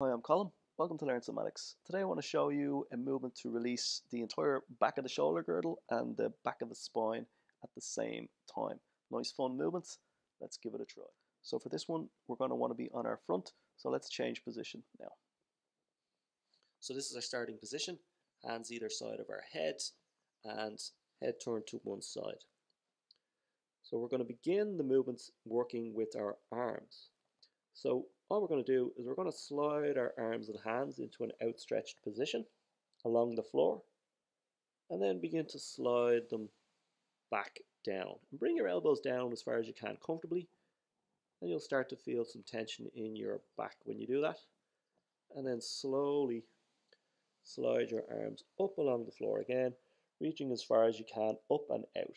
Hi, I'm Colin. Welcome to Learn Somatics. Today I want to show you a movement to release the entire back of the shoulder girdle and the back of the spine at the same time. Nice fun movements. Let's give it a try. So for this one, we're going to want to be on our front. So let's change position now. So this is our starting position. Hands either side of our head and head turned to one side. So we're going to begin the movements working with our arms. So all we're going to do is we're going to slide our arms and hands into an outstretched position along the floor and then begin to slide them back down. And bring your elbows down as far as you can comfortably, and you'll start to feel some tension in your back when you do that. And then slowly slide your arms up along the floor again, reaching as far as you can up and out.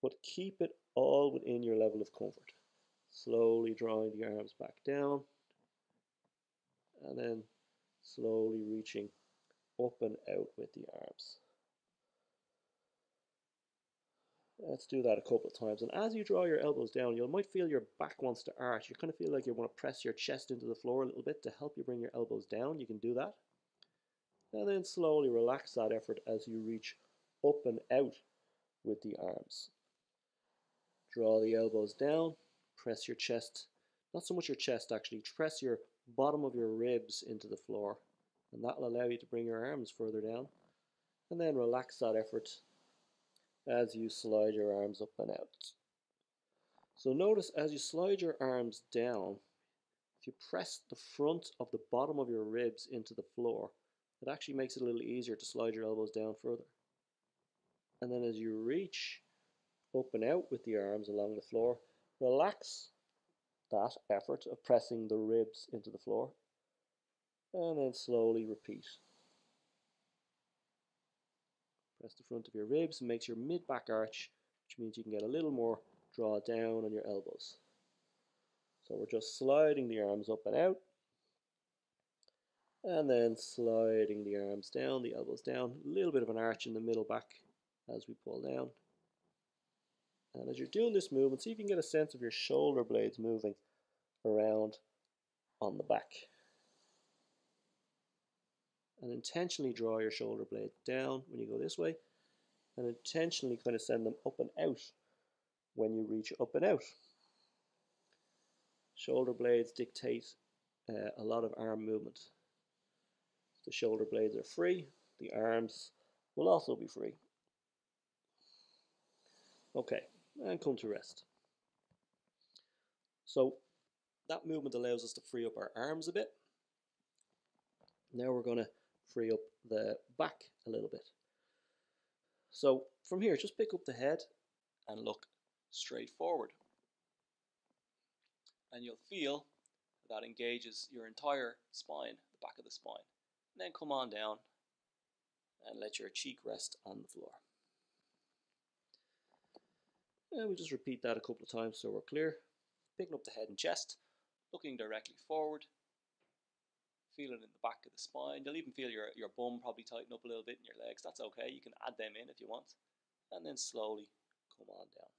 But keep it all within your level of comfort. Slowly drawing the arms back down and then slowly reaching up and out with the arms. Let's do that a couple of times, and as you draw your elbows down you might feel your back wants to arch. You kind of feel like you want to press your chest into the floor a little bit to help you bring your elbows down. You can do that and then slowly relax that effort as you reach up and out with the arms. Draw the elbows down. Press your chest, not so much your chest actually, press your bottom of your ribs into the floor, and that will allow you to bring your arms further down, and then relax that effort as you slide your arms up and out. So notice as you slide your arms down, if you press the front of the bottom of your ribs into the floor, it actually makes it a little easier to slide your elbows down further. And then as you reach up and out with the arms along the floor, relax that effort of pressing the ribs into the floor and then slowly repeat. Press the front of your ribs, and makes your mid back arch, which means you can get a little more draw down on your elbows. So we're just sliding the arms up and out and then sliding the arms down, the elbows down, a little bit of an arch in the middle back as we pull down. And as you're doing this movement, see if you can get a sense of your shoulder blades moving around on the back. And intentionally draw your shoulder blade down when you go this way, and intentionally kind of send them up and out when you reach up and out. Shoulder blades dictate a lot of arm movement. If the shoulder blades are free, the arms will also be free. Okay. And come to rest. So that movement allows us to free up our arms a bit. Now we're going to free up the back a little bit. So from here, just pick up the head and look straight forward. And you'll feel that engages your entire spine, the back of the spine. And then come on down and let your cheek rest on the floor. And we'll just repeat that a couple of times so we're clear. Picking up the head and chest, looking directly forward, feeling in the back of the spine. You'll even feel your bum probably tighten up a little bit in your legs. That's okay, you can add them in if you want. And then slowly come on down.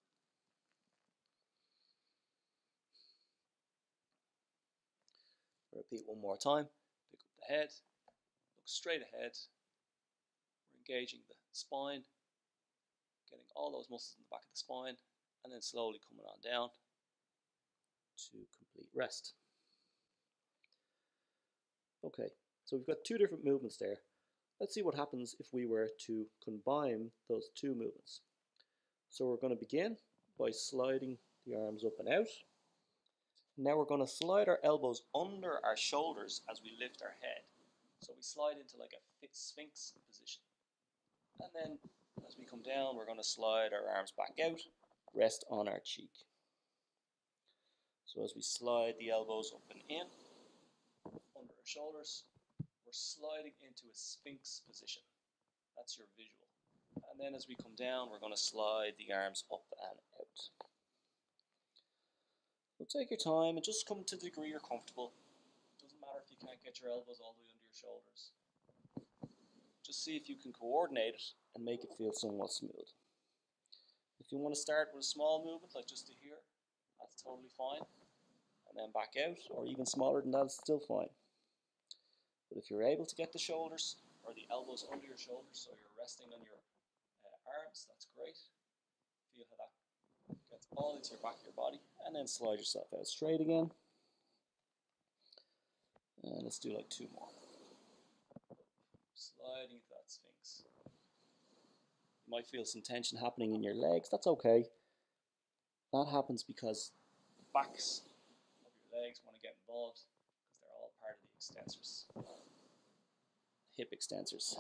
Repeat one more time. Pick up the head, look straight ahead. We're engaging the spine, getting all those muscles in the back of the spine, and then slowly coming on down to complete rest. Okay, so we've got two different movements there. Let's see what happens if we were to combine those two movements. So we're going to begin by sliding the arms up and out. Now we're going to slide our elbows under our shoulders as we lift our head. So we slide into like a sphinx position. And then as we come down, we're going to slide our arms back out, rest on our cheek. So as we slide the elbows up and in, under our shoulders, we're sliding into a sphinx position. That's your visual. And then as we come down, we're going to slide the arms up and out. So take your time and just come to the degree you're comfortable. It doesn't matter if you can't get your elbows all the way under your shoulders. Just see if you can coordinate it and make it feel somewhat smooth. If you want to start with a small movement, like just to here, that's totally fine. And and then back out, or even smaller than that, it's still fine. But if you're able to get the shoulders or the elbows under your shoulders, so you're resting on your arms, that's great. Feel how that gets all into your back of your body, and then slide yourself out straight again. And let's do like two more. Sliding into that sphinx. You might feel some tension happening in your legs, that's okay. That happens because the backs of your legs want to get involved because they're all part of the extensors, hip extensors.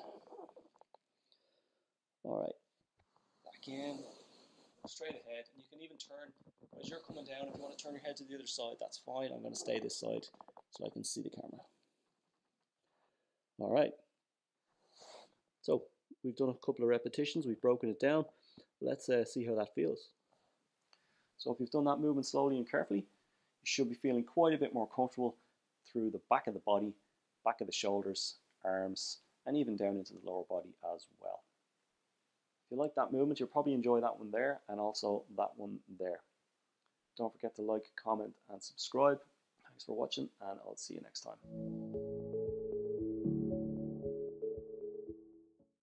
Alright, back in, straight ahead, and you can even turn, as you're coming down, if you want to turn your head to the other side, that's fine. I'm going to stay this side so I can see the camera. Alright, so we've done a couple of repetitions, we've broken it down, let's see how that feels. So if you've done that movement slowly and carefully, you should be feeling quite a bit more comfortable through the back of the body, back of the shoulders, arms, and even down into the lower body as well. If you like that movement, you'll probably enjoy that one there and also that one there. Don't forget to like, comment, and subscribe. Thanks for watching, and I'll see you next time.